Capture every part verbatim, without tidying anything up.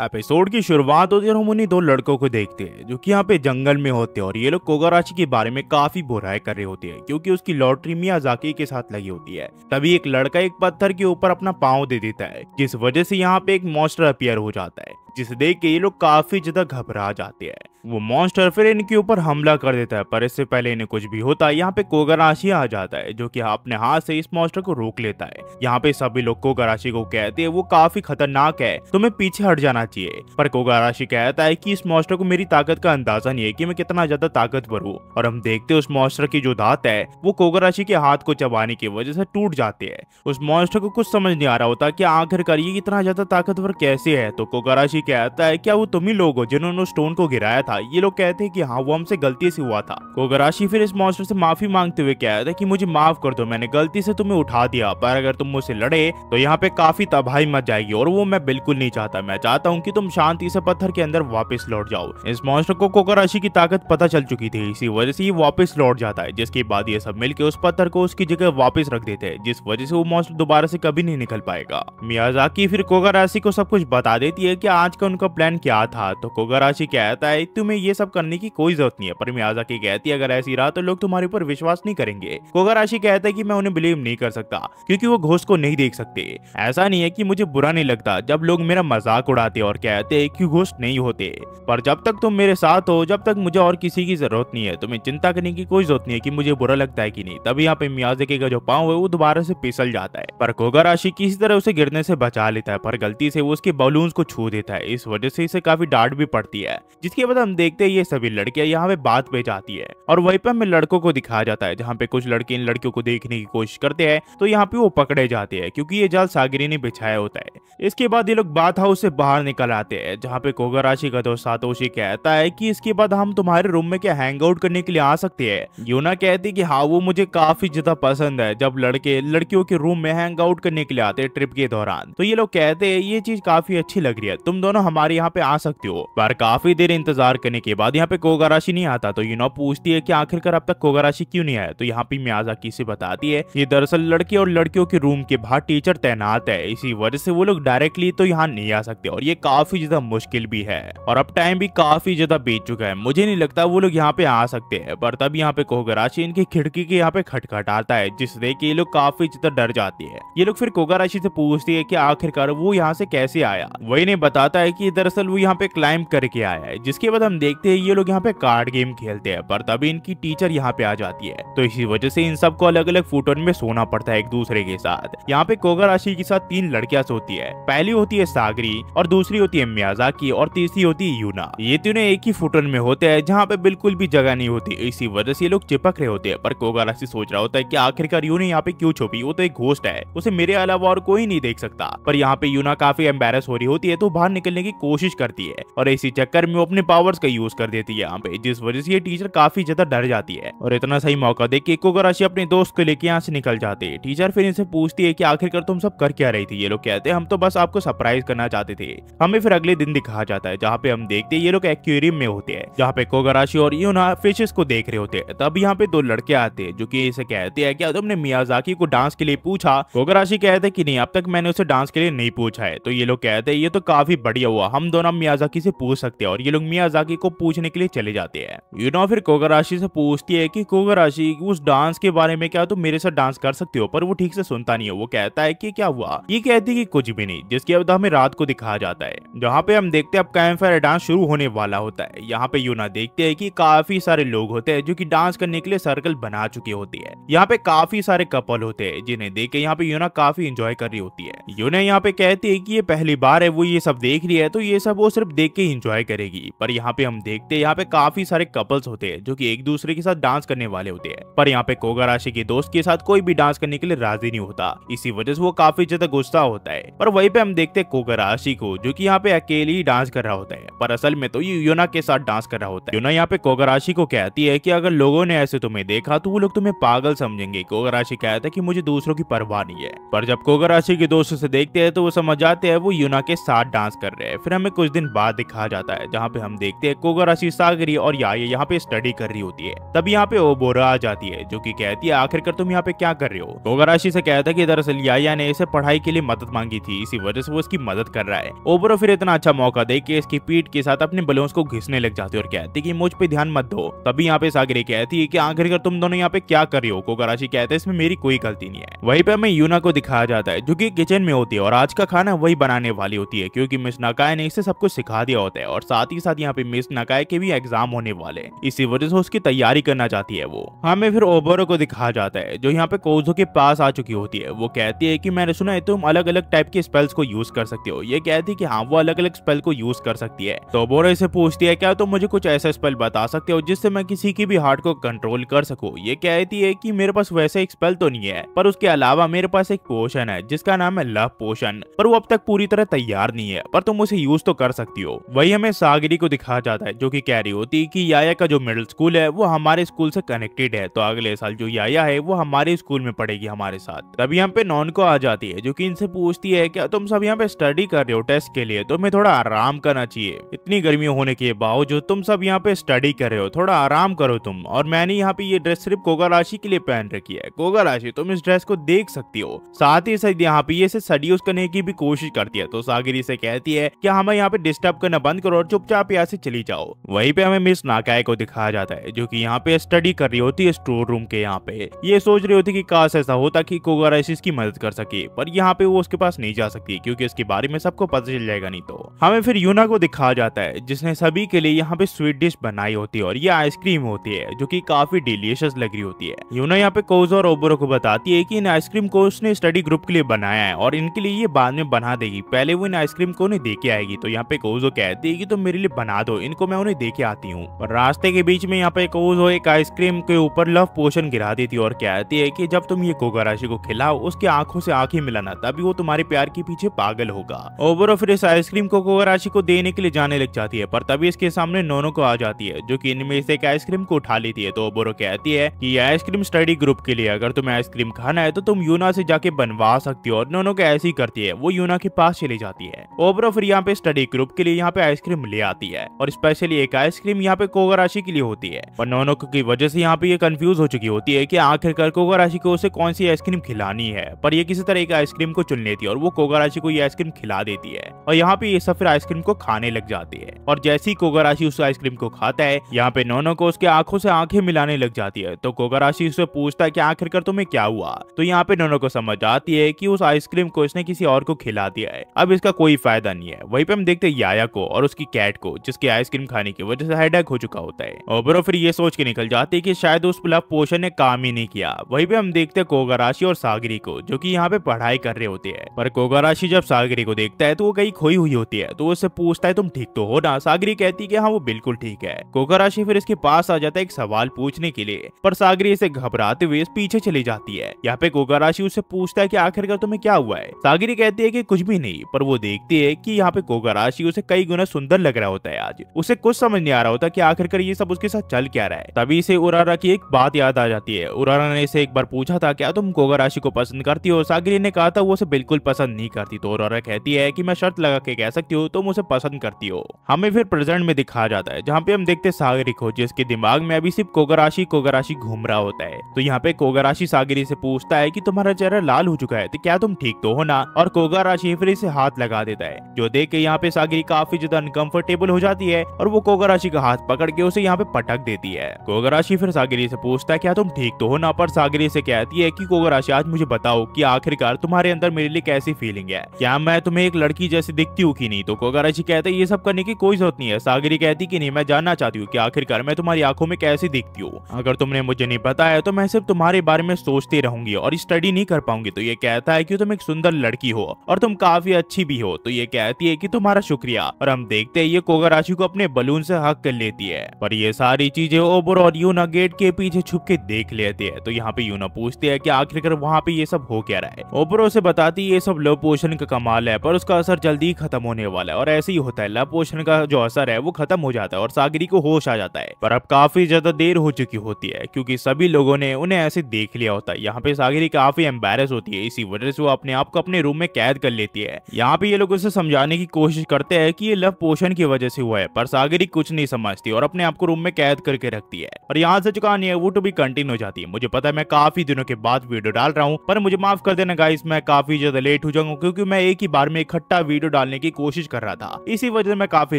Episode की शुरुआत होती है और हम उन्हीं दो लड़कों को देखते हैं जो कि यहाँ पे जंगल में होते हैं और ये लोग कोगराशी के बारे में काफी बुराई कर रहे होते हैं क्योंकि उसकी लॉटरी मियाज़ाकी के साथ लगी होती है। तभी एक लड़का एक पत्थर के ऊपर अपना पाँव दे देता है जिस वजह से यहाँ पे एक मॉन्स्टर अपीयर हो जाता है जिसे देख के ये लोग काफी ज्यादा घबरा जाते हैं। वो मॉन्स्टर फिर इनके ऊपर हमला कर देता है पर इससे पहले इन्हें कुछ भी होता है यहाँ पे कोगराशी आ जाता है जो कि अपने हाथ से इस मॉन्स्टर को रोक लेता है। यहाँ पे सभी लोग कोगराशी को कहते हैं वो काफी खतरनाक है, तुम्हें पीछे हट जाना चाहिए, पर कोगराशी कहता है कि इस मॉन्स्टर को मेरी ताकत का अंदाजा नहीं है कि मैं कितना ज्यादा ताकतवर हूँ। और हम देखते हैं उस मॉन्स्टर की जो दांत है वो कोगराशी के हाथ को चबाने की वजह से टूट जाते हैं। उस मॉन्स्टर को कुछ समझ नहीं आ रहा होता कि आखिरकार ये इतना ज्यादा ताकतवर कैसे है, तो कोगराशी कहता है क्या वो तुम ही लोग हो जिन्होंने स्टोन को गिराया था? ये लोग कहते हैं कि हाँ वो हमसे गलती से हुआ था। कोगराशी फिर इस मॉन्स्टर से माफी मांगते हुए कहता है कि मुझे माफ कर दो, मैंने गलती से तुम्हें उठा दिया, पर अगर तुम मुझसे लड़े तो यहाँ पे काफी तबाही मच जाएगी और वो मैं बिल्कुल नहीं चाहता। मैं चाहता हूँ कि तुम शांति से पत्थर के अंदर वापस लौट जाओ। इस मॉन्स्टर को कोगराशी की ताकत पता चल चुकी थी, इसी वजह से ये वापस लौट जाता है जिसके बाद ये सब मिलकर उस पत्थर को उसकी जगह वापस रख देते हैं जिस वजह से वो मॉन्स्टर दोबारा से कभी नहीं निकल पाएगा। मियाज़ाकी फिर कोगराशी को सब कुछ बता देती है कि आज का उनका प्लान क्या था, तो कोगराशी कहता है तुम्हें ये सब करने की कोई जरूरत नहीं है, पर मियाज़ाकी कहती है अगर ऐसी रहा तो लोग तुम्हारे ऊपर विश्वास नहीं करेंगे। कोगराशी कहता है कि मैं उन्हें बिलीव नहीं कर सकता क्योंकि वो घोष को नहीं देख सकते। ऐसा नहीं है कि मुझे बुरा नहीं लगता जब लोग मेरा मजाक उड़ाते और कहते हैं कि घोष नहीं होते, पर जब तक तुम मेरे साथ हो जब तक मुझे और किसी की जरूरत नहीं है, तुम्हें चिंता करने की कोई जरूरत नहीं है कि मुझे बुरा लगता है कि नहीं। तभी यहाँ पे मियाज़ाकी का जो पाँव है वो दोबारा से फिसल जाता है पर कोगराशी किसी तरह उसे गिरने से बचा लेता है पर गलती से वो उसके बलून को छू देता है। इस वजह से इसे काफी डांट भी पड़ती है जिसके बाद हम देखते हैं ये सभी लड़कियां यहाँ पे बात पे जाती है और वहीं पे हमें लड़कों को दिखाया जाता है जहाँ पे कुछ लड़के इन लड़कियों को देखने की कोशिश करते हैं तो यहाँ पे वो पकड़े जाते हैं क्योंकि ये जाल सागिरी ने बिछाया होता है। इसके बाद ये लोग बाथ हाउस से बाहर निकल आते हैं जहाँ पे कोगराशी का दोस्त सातोशी कहता है कि इसके बाद हम तुम्हारे रूम में क्या हैंग आउट करने के लिए आ सकते हैं। यूना कहती है कि हाँ वो मुझे काफी ज्यादा पसंद है जब लड़के लड़कियों के रूम में हैंग आउट करने के लिए आते हैं ट्रिप के दौरान, तो ये लोग कहते हैं ये चीज काफी अच्छी लग रही है, तुम दोनों हमारे यहाँ पे आ सकते हो। पर काफी देर इंतजार करने के बाद यहाँ पे कोगराशी नहीं आता तो यूना पूछती है कि आखिरकार अब तक कोगराशी क्यों नहीं आया, तो यहाँ पे मियाज़ाकी से बताती है ये दरअसल लड़के और लड़कियों के रूम के बाहर टीचर तैनात है, इसी वजह से वो लोग डायरेक्टली तो यहाँ नहीं आ सकते और ये काफी ज्यादा मुश्किल भी है और अब टाइम भी काफी ज्यादा बीत चुका है, मुझे नहीं लगता वो लोग यहाँ पे आ सकते हैं। पर तब यहाँ पे कोगराशी इनकी खिड़की के यहाँ पे खटखटाता है जिससे देख के ये लोग काफी ज्यादा डर जाती है। ये लोग फिर कोगराशी से पूछती है कि आखिरकार वो यहाँ से कैसे आया, वही ने बताता है कि दरअसल वो यहाँ पे क्लाइंब करके आया है। जिसके बाद हम देखते हैं ये लोग यहाँ पे कार्ड गेम खेलते हैं पर तभी इनकी टीचर यहाँ पे आ जाती है तो इसी वजह से इन सबको अलग अलग फुटन में सोना पड़ता है एक दूसरे के साथ। यहाँ पे कोगराशी के साथ तीन लड़कियां सोती है, पहली होती है सागरी और दूसरी होती है मियाज़ाकी और तीसरी होती है यूना। ये तीनों एक ही फुटन में होते हैं जहाँ पे बिल्कुल भी जगह नहीं होती, इसी वजह से ये लोग चिपक रहे होते हैं। पर कोगराशी सोच रहा होता है की आखिरकार यूना यहाँ पे क्यों छुपी, वो तो एक घोस्ट है, उसे मेरे अलावा और कोई नहीं देख सकता। पर यहाँ पे यूना काफी एम्बेरस हो रही होती है तो बाहर निकलने की कोशिश करती है और इसी चक्कर में वो अपने पावर्स का यूज कर देती है यहाँ पे, जिस वजह से ये टीचर काफी ज्यादा डर जाती है। और इतना सही मौका देख के कोगराशी अपने दोस्त को लेके यहाँ से निकल जाते हैं। टीचर फिर इनसे पूछती है कि आखिरकार तुम सब कर क्या रही थी, ये लोग कहते हैं हम तो बस आपको सरप्राइज करना चाहते थे। हमें फिर अगले दिन दिखाया जाता है जहाँ पे हम देखते हैं ये लोग एक्वेरियम में होते हैं जहाँ पे कोगराशी और यूना फिशेस को देख रहे होते हैं। तब यहाँ पे दो लड़के आते हैं जो की इसे कहते हैं क्या तुमने मियाज़ाकी को डांस के लिए पूछा। कोगराशी कहते हैं कि नहीं, अब तक मैंने उसे डांस के लिए नहीं पूछा है। तो ये लोग कहते हैं ये तो काफी बढ़िया हुआ, हम दोनों मियाज़ाकी से पूछ सकते हैं और ये लोग मियाज़ाकी को पूछने के लिए चले जाते हैं। यूना फिर कोगराशी से पूछती है कि कोगराशी उस डांस के बारे में क्या तुम तो मेरे साथ डांस कर सकते हो, पर वो ठीक से सुनता नहीं है। वो कहता है कि क्या हुआ, ये कहती है कि कुछ भी नहीं। जिसके बाद हमें रात को दिखाया जाता है जहाँ पे हम देखते हैं अब कैंप फायर डांस शुरू होने वाला होता है। यहाँ पे यूना देखते है की काफी सारे लोग होते हैं जो की डांस करने के लिए सर्कल बना चुके होते हैं। यहाँ पे काफी सारे कपल होते हैं जिन्हें देख के यहाँ पे यूना काफी इंजॉय कर रही होती है। यूना यहाँ पे कहती है की ये पहली बार है वो ये सब देख रही है तो ये सब वो सिर्फ देख के एंजॉय करेगी। पर यहाँ पे हम देखते हैं यहाँ पे काफी सारे कपल्स होते हैं जो कि एक दूसरे के साथ डांस करने वाले होते हैं। पर यहाँ पे कोगराशी के दोस्त के साथ कोई भी डांस करने के लिए राजी नहीं होता, इसी वजह से वो काफी ज्यादा गुस्सा होता है। पर वहीं पे हम देखते हैं कोगराशी को जो कि यहाँ पे अकेले ही डांस कर रहा होता है, पर असल में तो ये यूना के साथ डांस कर रहा होता है। यूना यहाँ पे कोगराशी को कहती है की अगर लोगों ने ऐसे तुम्हें देखा तो वो लोग तुम्हें पागल समझेंगे। कोगराशी कहता है की मुझे दूसरों की परवाह नहीं है। पर जब कोगराशी के दोस्त उसे देखते हैं तो वो समझ जाते हैं वो यूना के साथ डांस कर रहे हैं। फिर हमें कुछ दिन बाद दिखाया जाता है जहाँ पे हम देखते देखते कोगराशी सागरी और याए यहाँ पे स्टडी कर रही होती है। तब यहाँ पे ओबोरो आ जाती है जो कि कहती है आखिरकार तुम यहाँ पे क्या कर रहे हो। कोगराशी से कहता है कि दरअसल याया ने इसे पढ़ाई के लिए मदद मांगी थी, इसी वजह से वो इसकी मदद कर रहा है। ओबोरो फिर इतना अच्छा मौका दे कि इसकी पीठ के साथ अपने बलून्स को घिसने लग जाती है और कहती है कि मुझ पे ध्यान मत दो। तभी यहाँ पे सागरी कहती है कि आखिरकार तुम दोनों यहाँ पे क्या कर रहे हो। कोगराशी कहते हैं इसमें मेरी कोई गलती नहीं है। वहीं पे हमें यूना को दिखाया जाता है जो कि किचन में होती है और आज का खाना वही बनाने वाली होती है क्योंकि मिस नकाए ने इसे सब कुछ सिखा दिया होता है और साथ ही साथ यहाँ पे मिस नकाए के भी एग्जाम होने वाले, इसी वजह से उसकी तैयारी करना चाहती है वो। हमें फिर ओबोरो को दिखाया जाता है जो यहाँ पे कोजो के पास आ चुकी होती है। वो कहती है कि मैंने सुना है तुम अलग अलग टाइप के स्पेल्स को यूज कर सकते हो। ये कहती है कि हाँ वो अलग अलग स्पेल को यूज कर सकती है। तो ओबोरो इसे पूछती है क्या तुम मुझे कुछ ऐसा स्पेल बता सकते हो जिससे मैं किसी की भी हार्ट को कंट्रोल कर सकूं। ये कहती है कि मेरे पास वैसे एक स्पेल तो नहीं है पर उसके अलावा मेरे पास एक पोशन है जिसका नाम है लव पोशन, पर वो अब तक पूरी तरह तैयार नहीं है पर तुम उसे यूज तो कर सकती हो। वही हमें सागरी को दिखाया जाता है जो कि कह रही होती है कि याया का जो मिडिल स्कूल है वो हमारे स्कूल से कनेक्टेड है, तो अगले साल जो याया है वो हमारे स्कूल में पढ़ेगी हमारे साथ। तभी यहाँ पे नॉनको आ जाती है जो कि इनसे पूछती है क्या तुम सब यहाँ पे स्टडी कर रहे हो टेस्ट के लिए, तुम्हें थोड़ा आराम करना चाहिए। इतनी गर्मी होने के बावजूद तुम सब यहाँ पे स्टडी कर रहे हो, थोड़ा आराम करो तुम। और मैंने यहाँ पे ये ड्रेस सिर्फ कोगराशी के लिए पहन रखी है, कोगराशी तुम इस ड्रेस को देख सकती हो। साथ ही साथ यहाँ पे ये सड्यूस करने की भी कोशिश करती है तो सागरी से कहती है कि हमें यहाँ पे डिस्टर्ब करना बंद करो और चुपचाप यहाँ से चली जाओ। वहीं पे हमें मिस नाकाए को दिखाया जाता है जो कि यहाँ पे स्टडी कर रही होती है स्टोर रूम के यहाँ पे। ये सोच रही होती कि काश ऐसा होता कि कोगराशी इसकी मदद कर सके, पर यहाँ पे वो उसके पास नहीं जा सकती क्योंकि इसके बारे में सबको पता चल जाएगा नहीं तो। हमें फिर यूना को दिखाया जाता है जिसने सभी के लिए यहाँ पे स्वीट डिश बनाई होती है और ये आइसक्रीम होती है जो की काफी डिलीशियस लग रही होती है। यूना यहाँ पे कोजो और ओबोरो को बताती है कि इन आइसक्रीम को उसने स्टडी ग्रुप के लिए बनाया है और इनके लिए ये बाद में बना देगी, पहले वो इन आइसक्रीम को उन्हें देके आएगी। तो यहाँ पे कोजो कहती है कि तुम मेरे लिए बना दो, इनको मैं उन्हें देके आती हूँ। और रास्ते के बीच में यहाँ पे कोजो एक आइसक्रीम के ऊपर लव पोशन गिरा देती है और कहती है कि जब तुम ये कोगराशी को खिलाओ उसकी आंखों से आंखें मिलाना, तभी वो तुम्हारे प्यार के पीछे पागल होगा। ओबोरो फिर इस आइसक्रीम को कोगराशी को देने के लिए जाने लग जाती है पर तभी इसके सामने नोनको आ जाती है जो की इनमें से एक आइसक्रीम को उठा लेती है। तो ओबोरो कहती है की आइसक्रीम स्टडी ग्रुप के लिए, अगर तुम्हें आइसक्रीम खाना है तो तुम यूना से जाके बनवा सकती हो। और नोनको ऐसी करती है वो यूना के पास चली जाती है। ओबोरो फिर यहाँ पे स्टडी ग्रुप के लिए यहाँ पे आइसक्रीम ले आती है और स्पेशली एक आइसक्रीम यहाँ पे कोगराशी के लिए होती है। पर नोनको की वजह से यहाँ पे ये कंफ्यूज हो चुकी होती है कि आखिरकार कोगराशी को उसे कौन सी आइसक्रीम खिलानी है, पर ये किसी तरह एक आइसक्रीम को चुन लेती है और वो कोगराशी को ये आइसक्रीम खिला देती है। और यहाँ पे ये सब फिर आइसक्रीम को खाने लग जाती है और जैसे ही कोगराशी उस आइसक्रीम को खाता है यहाँ पे नोनको उसके आंखों से आंखें मिलाने लग जाती है। तो कोगराशी उससे पूछता है कि आखिरकार तुम्हें क्या हुआ, तो यहाँ पे नोनको समझ आती है कि उस आइसक्रीम को इसने किसी और को खिला दिया है, अब इसका कोई फायदा नहीं है। वहीं पे हम देखते हैं याया को और उसकी कैट को जिसकी आइसक्रीम खाने की वजह से हेडेक हो चुका होता है। ओबोरो फिर ये सोच के निकल जाती है कि शायद उस लव पोशन ने काम ही नहीं किया। वहीं पे हम देखते हैं कोगराशी और सागरी को जो कि यहाँ पे पढ़ाई कर रहे होते हैं। पर कोगराशी जब सागरी को देखता है तो वो कहीं खोई हुई होती है, तो उससे पूछता है तुम ठीक तो हो ना। सागरी कहती है कि हाँ वो बिल्कुल ठीक है। कोगराशी फिर इसके पास आ जाता है एक सवाल पूछने के लिए, पर सागरी इसे घबराते हुए पीछे चली जाती है। यहाँ पे कोगराशी उससे पूछता है कि आखिरकार तुम्हें क्या हुआ है। सागरी कहती है कि कुछ भी नहीं, पर वो देखती है कि यहाँ पे कोगराशी उसे कई गुना सुंदर लग रहा होता है आज। उसे कुछ समझ नहीं आ रहा होता कि आखिरकार ये सब उसके साथ चल क्या रहा है। तभी इसे उरारा की एक बात याद आ जाती है। उरारा ने इसे एक बार पूछा था क्या तुम कोगराशी को पसंद करती हो, सागरी ने कहा था वो उसे बिल्कुल पसंद नहीं करती। तो उरारा कहती है कि मैं शर्त लगा के कह सकती हूँ तुम उसे पसंद करती हो। हमें फिर प्रेजेंट में दिखाया जाता है जहाँ पे हम देखते हैं सागरी को जिसके दिमाग में अभी सिर्फ कोगराशी कोगराशी घूम रहा होता है। तो यहाँ पे कोगराशी सागरी से पूछता है कि तुम्हारा चेहरा लाल हो चुका है, तो क्या तुम ठीक तो हो ना। और कोगराशी फिर इसे हाथ लगा देता है जो देख के यहाँ पे सागरी काफी ज्यादा अनकंफर्टेबल हो जाती है और वो कोगराशी का हाथ पकड़ के उसे यहाँ पे पटक देती है। कोगराशी फिर सागरी से पूछता है क्या तुम ठीक तो हो ना, पर सागरी से कहती है कि कोगराशी आज मुझे बताओ कि आखिरकार तुम्हारे अंदर मेरे लिए कैसी फीलिंग है, क्या मैं तुम्हें एक लड़की जैसी दिखती हूँ की नहीं। तो कोगराशी कहता है ये सब करने की कोई जरूरत नहीं है। सागरी कहती की नहीं, मैं जानना चाहती हूँ की आखिरकार मैं तुम्हारी आंखों में कैसी दिखती हूँ। अगर तुमने मुझे नहीं बताया तो मैं सिर्फ तुम्हारे बारे में सोचती रहूंगी और स्टडी नहीं कर पाऊंगी। तो ये कहता है कि तुम एक सुंदर लड़की हो और तुम काफी अच्छी भी हो। तो ये कहती है कि तुम्हारा शुक्रिया। और हम देखते हैं ये कोगराशी को अपने बलून से हक कर लेती है। पर ये सारी चीजें ओबोरो और यूना गेट के पीछे छुप के देख लेती है। तो यहाँ पे यूना पूछती है कि आखिरकार वहाँ पे ये सब हो क्या रहा है। ओबोरो से बताती है ये सब लव पोशन का कमाल है पर उसका असर जल्दी ही खत्म होने वाला है। और ऐसे ही होता है, लव पोशन का जो असर है वो खत्म हो जाता है और सागरी को होश आ जाता है। पर अब काफी ज्यादा देर हो चुकी होती है क्योंकि सभी लोगों ने उन्हें ऐसे देख लिया होता है। यहाँ पे सागरी काफी एम्बैरेस होती है, इसी वजह से वो अपने आप को अपने रूम में कैद कर लेती है। यहाँ पे ये लोग उसे समझाने की कोशिश करते हैं कि ये लव पोशन की वजह से हुआ है, पर सागरी कुछ नहीं समझती और अपने आप को रूम में कैद करके रखती है। और यहाँ से जो कहानी है वो तो भी कंटिन्यू हो जाती है। मुझे पता है मैं काफी दिनों के बाद वीडियो डाल रहा हूँ, पर मुझे माफ कर देना गाइस, मैं काफी ज्यादा लेट हो जाऊंगा क्योंकि मैं एक ही बार में इकट्ठा वीडियो डालने की कोशिश कर रहा था, इसी वजह से मैं काफी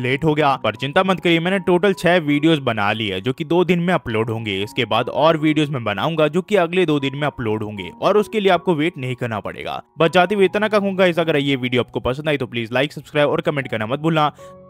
लेट हो गया। पर चिंता मत करिए, मैंने टोटल छह वीडियोस बना ली है जो कि दो दिन में अपलोड होंगे। इसके बाद और वीडियोस मैं बनाऊंगा जो कि अगले दो दिन में अपलोड होंगे और उसके लिए आपको वेट नहीं करना पड़ेगा। बस जाते हुए इतना कहूंगा, अगर ये वीडियो आपको पसंद आई तो प्लीज लाइक, सब्सक्राइब और कमेंट करना मत भूलना।